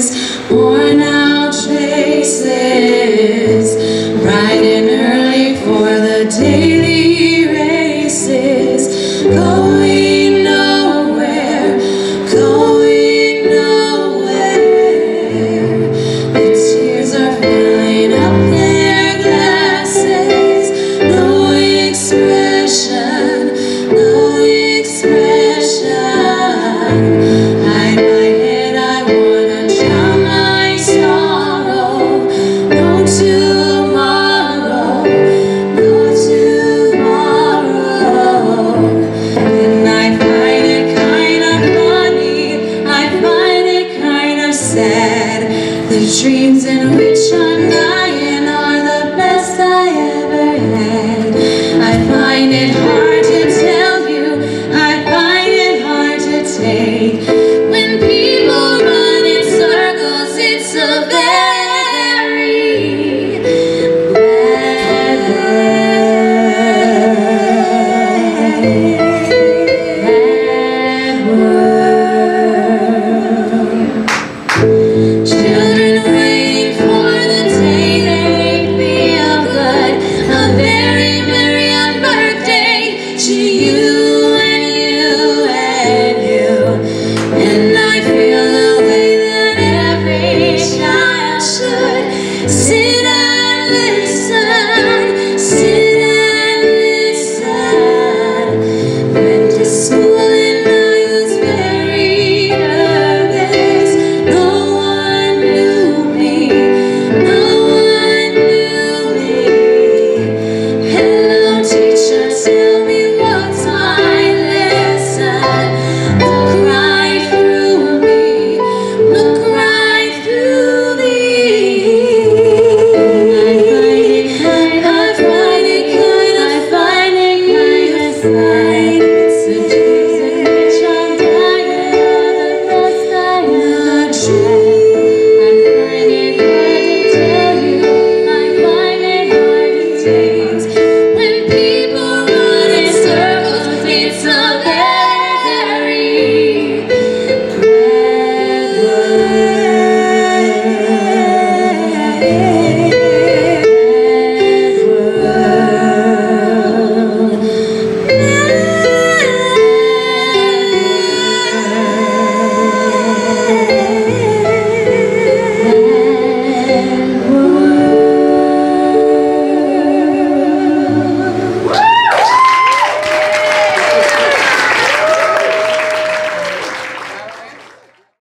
faces, worn out chases, riding early for the daily races, going nowhere, the tears are filling up their glasses, no expression, no expression. Dreams in which I'm dying.